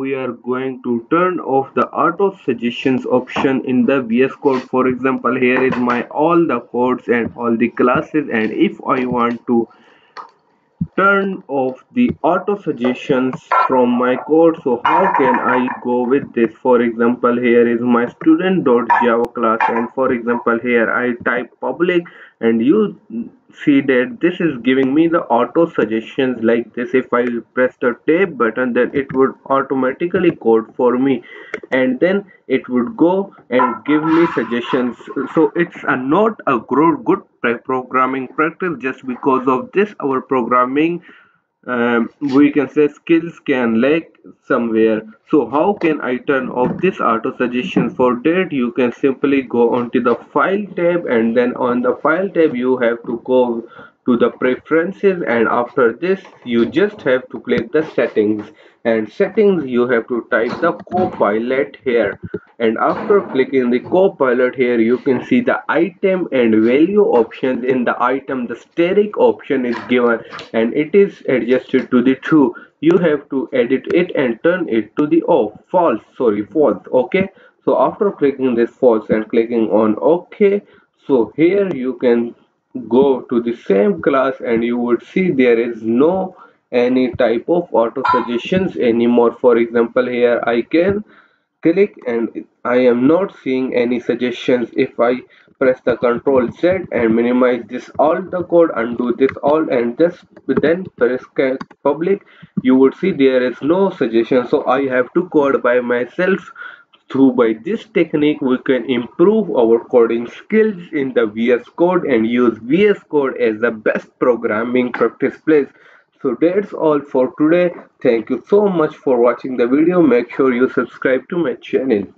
we are going to turn off the auto suggestions option in the VS Code. For example, here is my all the codes and all the classes, and if I want to turn off the auto suggestions from my code, so how can I go with this? For example, here is my student.java class, and for example here I type public, and you see that this is giving me the auto suggestions like this. If I press the tab button, then it would automatically code for me, and then it would go and give me suggestions. So it's not a good programming practice. Just because of this, our programming we can say skills can lag somewhere. So how can I turn off this auto suggestion? For that, you can simply go onto the file tab, and then on the file tab you have to go to the preferences, and after this you just have to click the settings, and settings you have to type the Copilot here, and after clicking the Copilot here you can see the item and value options. In the item, the static option is given and it is adjusted to the true. You have to edit it and turn it to the false. Okay, so after clicking this false and clicking on OK, so here you can go to the same class and you would see there is no any type of auto suggestions anymore. For example, here I can click and I am not seeing any suggestions. If I press the Ctrl Z and minimize this all the code, undo this all, and just then press public, you would see there is no suggestion. So I have to code by myself. By this technique we can improve our coding skills in the VS Code and use VS Code as the best programming practice place. So that's all for today. Thank you so much for watching the video. Make sure you subscribe to my channel.